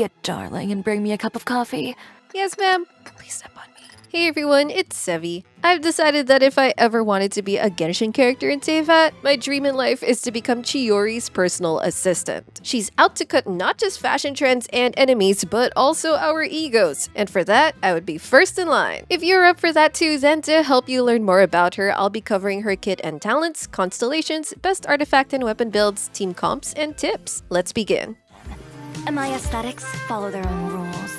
be a darling and bring me a cup of coffee? Yes, ma'am. Please step on me. Hey everyone, it's Sevi. I've decided that if I ever wanted to be a Genshin character in Teyvat, my dream in life is to become Chiori's personal assistant. She's out to cut not just fashion trends and enemies, but also our egos. And for that, I would be first in line. If you're up for that too, then to help you learn more about her, I'll be covering her kit and talents, constellations, best artifact and weapon builds, team comps, and tips. Let's begin. MI aesthetics follow their own rules.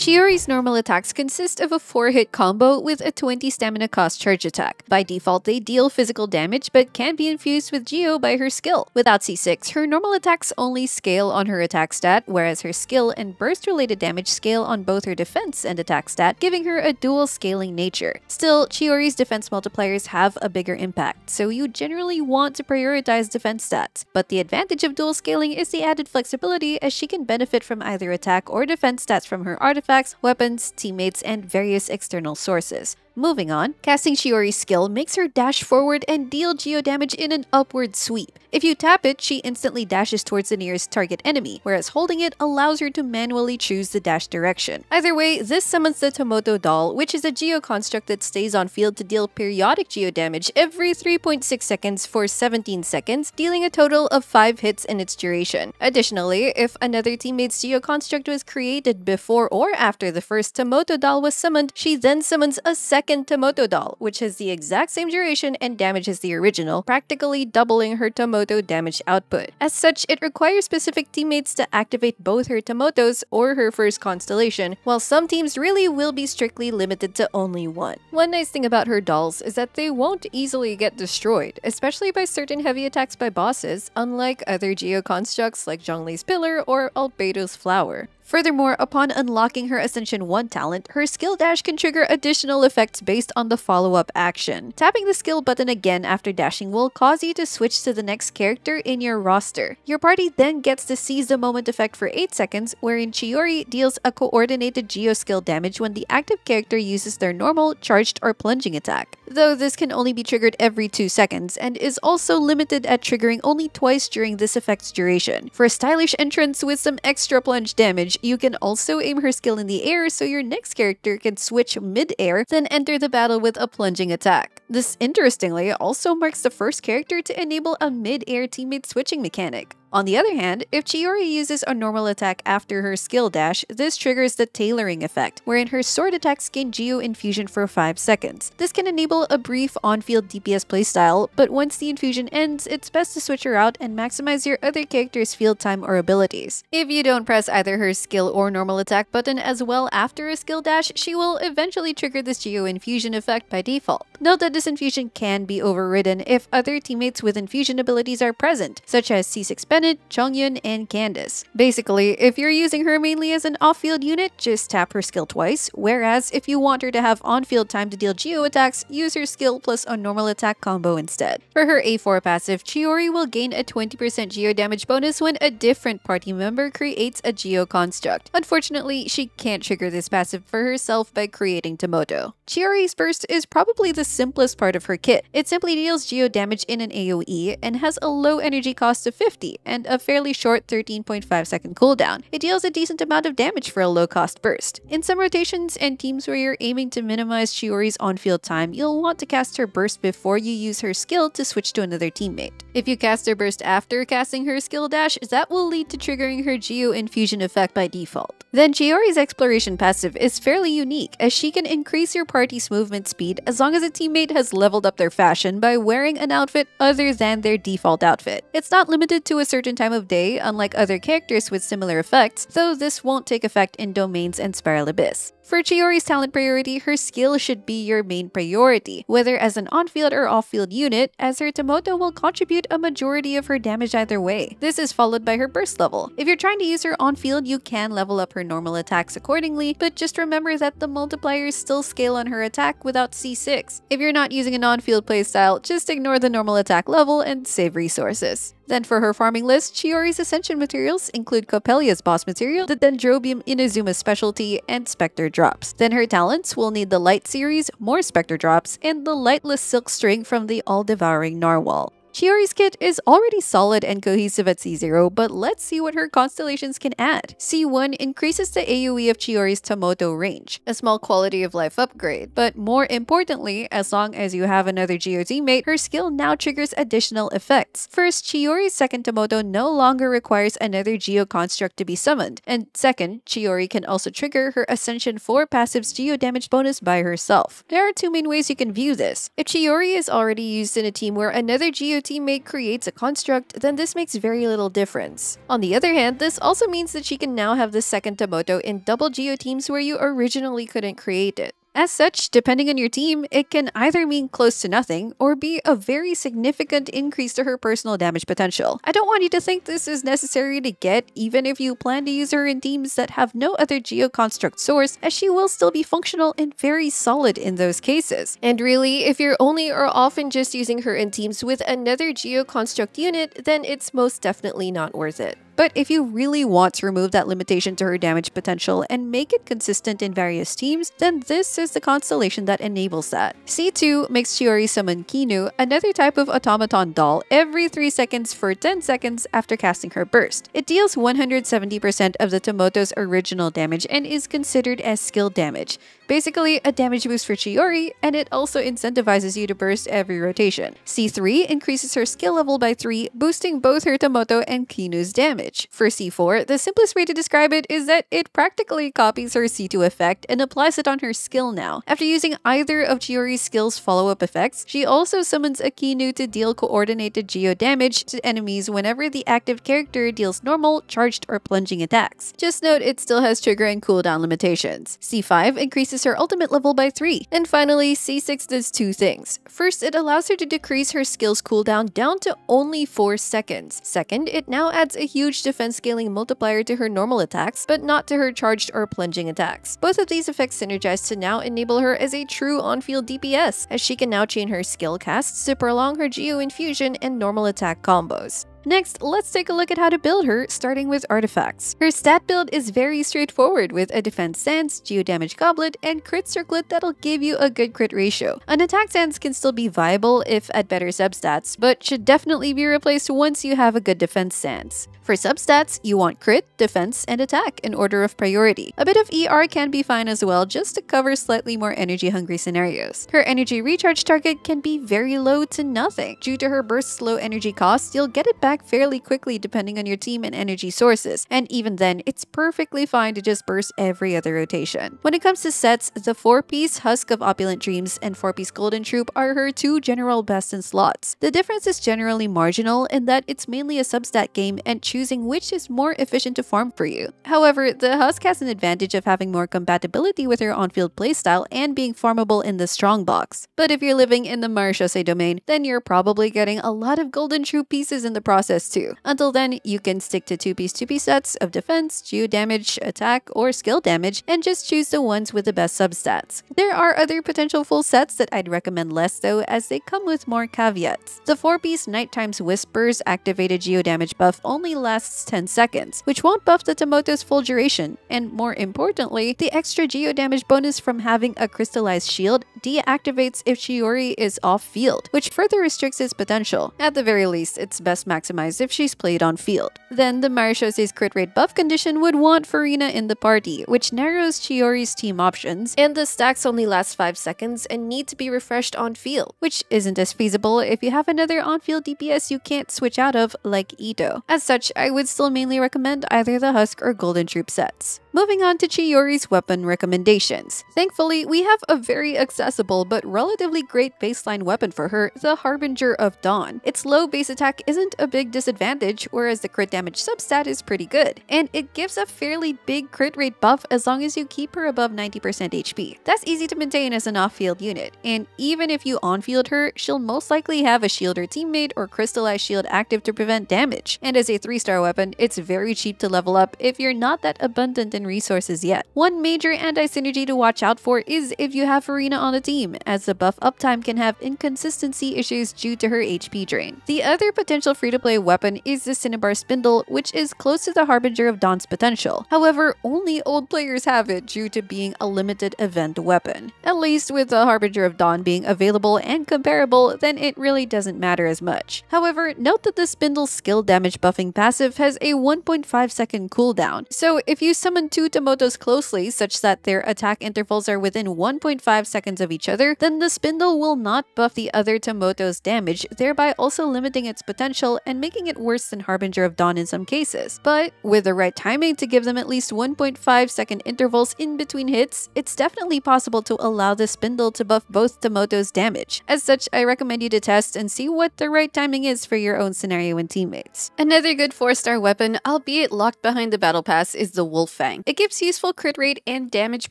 Chiori's normal attacks consist of a 4-hit combo with a 20 stamina cost charge attack. By default, they deal physical damage but can be infused with Geo by her skill. Without C6, her normal attacks only scale on her attack stat, whereas her skill and burst-related damage scale on both her defense and attack stat, giving her a dual scaling nature. Still, Chiori's defense multipliers have a bigger impact, so you generally want to prioritize defense stats. But the advantage of dual scaling is the added flexibility, as she can benefit from either attack or defense stats from her artifact, weapons, teammates, and various external sources. Moving on, casting Chiori's skill makes her dash forward and deal Geo damage in an upward sweep. If you tap it, she instantly dashes towards the nearest target enemy, whereas holding it allows her to manually choose the dash direction. Either way, this summons the Tamoto Doll, which is a Geo construct that stays on field to deal periodic Geo damage every 3.6 seconds for 17 seconds, dealing a total of 5 hits in its duration. Additionally, if another teammate's Geo construct was created before or after the first Tamoto Doll was summoned, she then summons a second Tamoto Doll, which has the exact same duration and damage as the original, practically doubling her Tamoto damage output. As such, it requires specific teammates to activate both her Tamotos or her first constellation, while some teams really will be strictly limited to only one. One nice thing about her dolls is that they won't easily get destroyed, especially by certain heavy attacks by bosses, unlike other Geo constructs like Zhongli's Pillar or Albedo's Flower. Furthermore, upon unlocking her Ascension 1 talent, her skill dash can trigger additional effects based on the follow-up action. Tapping the skill button again after dashing will cause you to switch to the next character in your roster. Your party then gets to Seize the Moment effect for 8 seconds, wherein Chiori deals a coordinated Geo skill damage when the active character uses their normal, charged, or plunging attack. Though this can only be triggered every 2 seconds, and is also limited at triggering only twice during this effect's duration. For a stylish entrance with some extra plunge damage, you can also aim her skill in the air so your next character can switch mid-air, then enter the battle with a plunging attack. This, interestingly, also marks the first character to enable a mid-air teammate switching mechanic. On the other hand, if Chiori uses a normal attack after her skill dash, this triggers the tailoring effect, wherein her sword attacks gain Geo infusion for 5 seconds. This can enable a brief on-field DPS playstyle, but once the infusion ends, it's best to switch her out and maximize your other character's field time or abilities. If you don't press either her skill or normal attack button as well after a skill dash, she will eventually trigger this Geo infusion effect by default. Note that this infusion can be overridden if other teammates with infusion abilities are present, such as C6 Penny, Chongyun, and Candace. Basically, if you're using her mainly as an off-field unit, just tap her skill twice, whereas if you want her to have on-field time to deal Geo attacks, use her skill plus a normal attack combo instead. For her A4 passive, Chiori will gain a 20% Geo damage bonus when a different party member creates a Geo construct. Unfortunately, she can't trigger this passive for herself by creating Tamoto. Chiori's burst is probably the simplest part of her kit. It simply deals Geo damage in an AoE and has a low energy cost of 50, and a fairly short 13.5 second cooldown. It deals a decent amount of damage for a low-cost burst. In some rotations and teams where you're aiming to minimize Chiori's on-field time, you'll want to cast her burst before you use her skill to switch to another teammate. If you cast her burst after casting her skill dash, that will lead to triggering her Geo infusion effect by default. Then Chiori's exploration passive is fairly unique, as she can increase your party's movement speed as long as a teammate has leveled up their fashion by wearing an outfit other than their default outfit. It's not limited to a certain time of day, unlike other characters with similar effects, though this won't take effect in Domains and Spiral Abyss. For Chiori's talent priority, her skill should be your main priority, whether as an on-field or off-field unit, as her Tamoto will contribute a majority of her damage either way. This is followed by her burst level. If you're trying to use her on-field, you can level up her normal attacks accordingly, but just remember that the multipliers still scale on her attack without C6. If you're not using an on-field playstyle, just ignore the normal attack level and save resources. Then for her farming list, Chiori's Ascension materials include Coppelia's boss material, the Dendrobium Inazuma specialty, and Specter Drops. Then her talents will need the Light series, more Specter Drops, and the Lightless Silk String from the All-Devouring Narwhal. Chiori's kit is already solid and cohesive at C0, but let's see what her constellations can add. C1 increases the AoE of Chiori's Tamoto range, a small quality of life upgrade, but more importantly, as long as you have another Geo teammate, her skill now triggers additional effects. First, Chiori's second Tamoto no longer requires another Geo construct to be summoned, and second, Chiori can also trigger her Ascension 4 passive's Geo damage bonus by herself. There are two main ways you can view this. If Chiori is already used in a team where another Geo teammate creates a construct, then this makes very little difference. On the other hand, this also means that she can now have the second Tamoto in double Geo teams where you originally couldn't create it. As such, depending on your team, it can either mean close to nothing or be a very significant increase to her personal damage potential. I don't want you to think this is necessary to get, even if you plan to use her in teams that have no other Geo construct source, as she will still be functional and very solid in those cases. And really, if you're only or often just using her in teams with another Geo construct unit, then it's most definitely not worth it. But if you really want to remove that limitation to her damage potential and make it consistent in various teams, then this is the constellation that enables that. C2 makes Chiori summon Kinu, another type of automaton doll, every 3 seconds for 10 seconds after casting her burst. It deals 170% of the Tamoto's original damage and is considered as skill damage. Basically, a damage boost for Chiori, and it also incentivizes you to burst every rotation. C3 increases her skill level by 3, boosting both her Tamoto and Kinu's damage. For C4, the simplest way to describe it is that it practically copies her C2 effect and applies it on her skill now. After using either of Chiori's skill's follow-up effects, she also summons Akinu to deal coordinated Geo damage to enemies whenever the active character deals normal, charged, or plunging attacks. Just note it still has trigger and cooldown limitations. C5 increases her ultimate level by 3. And finally, C6 does two things. First, it allows her to decrease her skill's cooldown down to only 4 seconds. Second, it now adds a huge defense scaling multiplier to her normal attacks, but not to her charged or plunging attacks. Both of these effects synergize to now enable her as a true on-field DPS, as she can now chain her skill casts to prolong her Geo infusion and normal attack combos. Next, let's take a look at how to build her, starting with artifacts. Her stat build is very straightforward with a defense stance, Geo damage goblet, and crit circlet that'll give you a good crit ratio. An attack stance can still be viable if at better substats, but should definitely be replaced once you have a good defense stance. For substats, you want crit, defense, and attack in order of priority. A bit of ER can be fine as well, just to cover slightly more energy-hungry scenarios. Her energy recharge target can be very low to nothing. Due to her burst's low energy cost, you'll get it back fairly quickly depending on your team and energy sources, and even then, it's perfectly fine to just burst every other rotation. When it comes to sets, the 4-piece Husk of Opulent Dreams and 4-piece Golden Troop are her two general best in slots. The difference is generally marginal in that it's mainly a substat game and choosing which is more efficient to farm for you. However, the Husk has an advantage of having more compatibility with her on-field playstyle and being farmable in the strong box. But if you're living in the Marisha domain, then you're probably getting a lot of Golden Troop pieces in the process too. Until then, you can stick to 2-piece sets of defense, Geo damage, attack, or skill damage, and just choose the ones with the best substats. There are other potential full sets that I'd recommend less though, as they come with more caveats. The 4-piece Nighttime's Whispers activated Geo damage buff only lasts 10 seconds, which won't buff the Tamoto's full duration, and more importantly, the extra Geo damage bonus from having a crystallized shield deactivates if Chiori is off-field, which further restricts its potential. At the very least, it's best maximized if she's played on field. Then the Marisha's crit rate buff condition would want Furina in the party, which narrows Chiori's team options, and the stacks only last 5 seconds and need to be refreshed on field, which isn't as feasible if you have another on-field DPS you can't switch out of like Itto. As such, I would still mainly recommend either the Husk or Golden Troop sets. Moving on to Chiori's weapon recommendations. Thankfully, we have a very accessible but relatively great baseline weapon for her, the Harbinger of Dawn. Its low base attack isn't a big disadvantage, whereas the crit damage substat is pretty good, and it gives a fairly big crit rate buff as long as you keep her above 90% HP. That's easy to maintain as an off-field unit, and even if you on-field her, she'll most likely have a shield or teammate or crystallized shield active to prevent damage, and as a 3-star weapon, it's very cheap to level up if you're not that abundant in resources yet. One major anti-synergy to watch out for is if you have Furina on the team, as the buff uptime can have inconsistency issues due to her HP drain. The other potential free-to-play gameplay weapon is the Cinnabar Spindle, which is close to the Harbinger of Dawn's potential. However, only old players have it due to being a limited event weapon. At least with the Harbinger of Dawn being available and comparable, then it really doesn't matter as much. However, note that the Spindle's skill damage buffing passive has a 1.5 second cooldown, so if you summon two Tamotos closely such that their attack intervals are within 1.5 seconds of each other, then the Spindle will not buff the other Tamoto's damage, thereby also limiting its potential and making it worse than Harbinger of Dawn in some cases. But with the right timing to give them at least 1.5 second intervals in between hits, it's definitely possible to allow the Spindle to buff both Tamoto's damage. As such, I recommend you to test and see what the right timing is for your own scenario and teammates. Another good 4-star weapon, albeit locked behind the battle pass, is the Wolf Fang. It gives useful crit rate and damage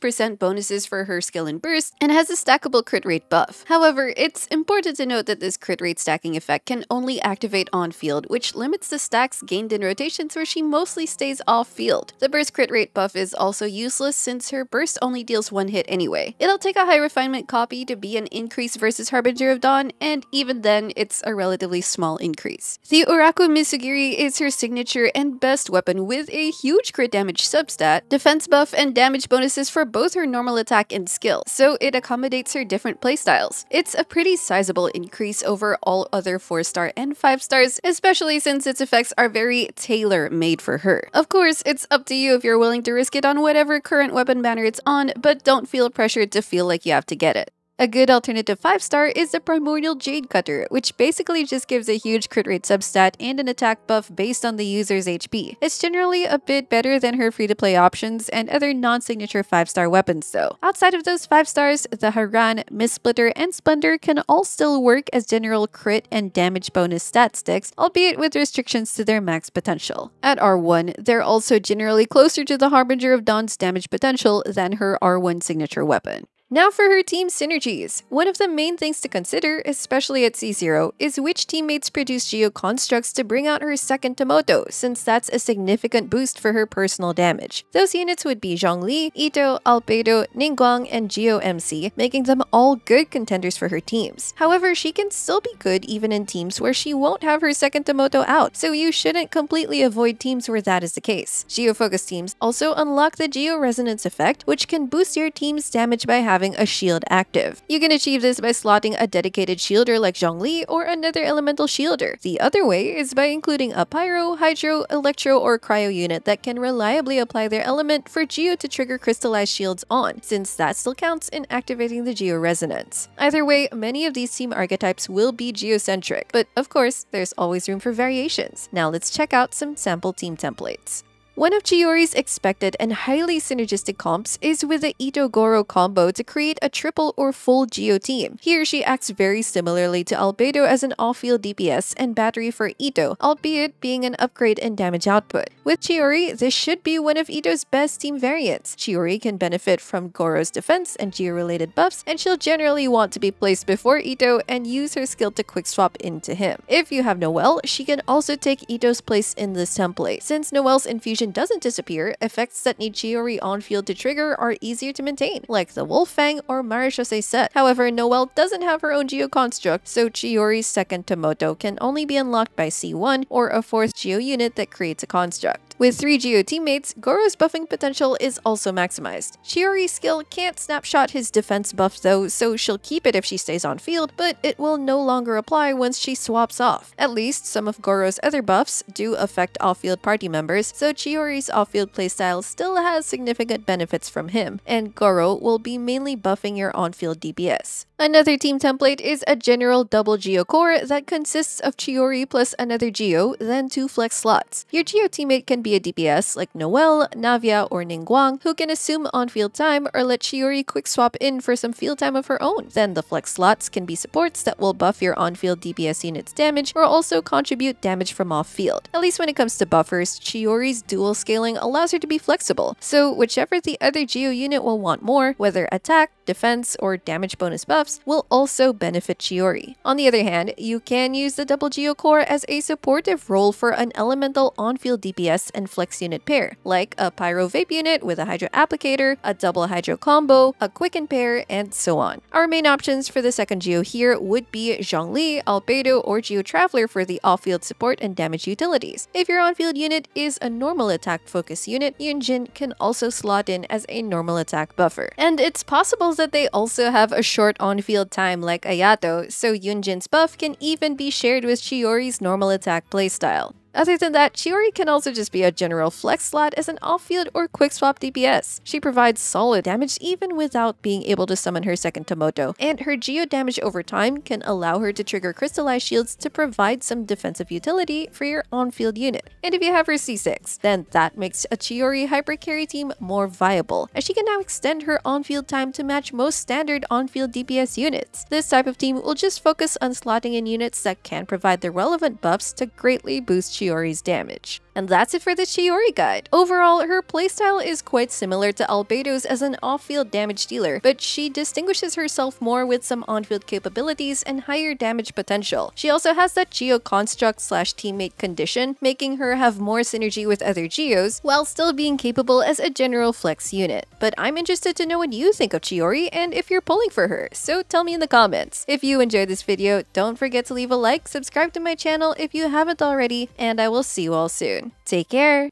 percent bonuses for her skill and burst, and has a stackable crit rate buff. However, it's important to note that this crit rate stacking effect can only activate on field, which limits the stacks gained in rotations where she mostly stays off field. The burst crit rate buff is also useless since her burst only deals one hit anyway. It'll take a high refinement copy to be an increase versus Harbinger of Dawn, and even then, it's a relatively small increase. The Uraku Misugiri is her signature and best weapon with a huge crit damage substat, defense buff, and damage bonuses for both her normal attack and skill, so it accommodates her different playstyles. It's a pretty sizable increase over all other 4-star and 5-stars, especially since its effects are very tailor-made for her. Of course, it's up to you if you're willing to risk it on whatever current weapon banner it's on, but don't feel pressured to feel like you have to get it. A good alternative 5-star is the Primordial Jade Cutter, which basically just gives a huge crit rate substat and an attack buff based on the user's HP. It's generally a bit better than her free-to-play options and other non-signature 5-star weapons though. Outside of those 5-stars, the Haran, Missplitter, and Splendor can all still work as general crit and damage bonus stat sticks, albeit with restrictions to their max potential. At R1, they're also generally closer to the Harbinger of Dawn's damage potential than her R1 signature weapon. Now for her team synergies. One of the main things to consider, especially at C0, is which teammates produce Geo constructs to bring out her second Tamoto, since that's a significant boost for her personal damage. Those units would be Zhongli, Itto, Albedo, Ningguang, and Geo MC, making them all good contenders for her teams. However, she can still be good even in teams where she won't have her second Tamoto out, so you shouldn't completely avoid teams where that is the case. Geo-focused teams also unlock the Geo resonance effect, which can boost your team's damage by having a shield active. You can achieve this by slotting a dedicated shielder like Zhongli or another elemental shielder. The other way is by including a pyro, hydro, electro, or cryo unit that can reliably apply their element for Geo to trigger crystallized shields on, since that still counts in activating the Geo resonance. Either way, many of these team archetypes will be Geo-centric, but of course, there's always room for variations. Now let's check out some sample team templates. One of Chiori's expected and highly synergistic comps is with the Itto-Goro combo to create a triple or full Geo team. Here, she acts very similarly to Albedo as an off-field DPS and battery for Itto, albeit being an upgrade in damage output. With Chiori, this should be one of Ito's best team variants. Chiori can benefit from Goro's defense and Geo-related buffs, and she'll generally want to be placed before Itto and use her skill to quick swap into him. If you have Noelle, she can also take Ito's place in this template. Since Noelle's infusion doesn't disappear, effects that need Chiori on field to trigger are easier to maintain, like the Wolf Fang or Marisha set. However, Noelle doesn't have her own Geo construct, so Chiori's second Tamoto can only be unlocked by C1 or a fourth Geo unit that creates a construct. With 3 Geo teammates, Goro's buffing potential is also maximized. Chiori's skill can't snapshot his defense buff though, so she'll keep it if she stays on field, but it will no longer apply once she swaps off. At least, some of Goro's other buffs do affect off-field party members, so Chiori's off-field playstyle still has significant benefits from him, and Goro will be mainly buffing your on-field DPS. Another team template is a general double Geo core that consists of Chiori plus another Geo, then 2 flex slots. Your Geo teammate can be a DPS like Noelle, Navia, or Ningguang, who can assume on-field time or let Chiori quick swap in for some field time of her own. Then the flex slots can be supports that will buff your on-field DPS unit's damage or also contribute damage from off-field. At least when it comes to buffers, Chiori's dual scaling allows her to be flexible, so whichever the other Geo unit will want more, whether attack, defense, or damage bonus buffs, will also benefit Chiori. On the other hand, you can use the double Geo core as a supportive role for an elemental on-field DPS and flex unit pair, like a pyro vape unit with a hydro applicator, a double hydro combo, a quicken pair, and so on. Our main options for the second Geo here would be Zhongli, Albedo, or Geo Traveler for the off-field support and damage utilities. If your on-field unit is a normal attack focus unit, Yunjin can also slot in as a normal attack buffer. And it's possible that they also have a short on-field time like Ayato, so Yunjin's buff can even be shared with Chiori's normal attack playstyle. Other than that, Chiori can also just be a general flex slot as an off-field or quick-swap DPS. She provides solid damage even without being able to summon her second Tamoto, and her Geo damage over time can allow her to trigger crystallized shields to provide some defensive utility for your on-field unit. And if you have her C6, then that makes a Chiori hyper-carry team more viable, as she can now extend her on-field time to match most standard on-field DPS units. This type of team will just focus on slotting in units that can provide the relevant buffs to greatly boost Chiori's damage. And that's it for the Chiori guide. Overall, her playstyle is quite similar to Albedo's as an off-field damage dealer, but she distinguishes herself more with some on-field capabilities and higher damage potential. She also has that Geo construct slash teammate condition, making her have more synergy with other Geos while still being capable as a general flex unit. But I'm interested to know what you think of Chiori and if you're pulling for her, so tell me in the comments. If you enjoyed this video, don't forget to leave a like, subscribe to my channel if you haven't already, and I will see you all soon. Take care!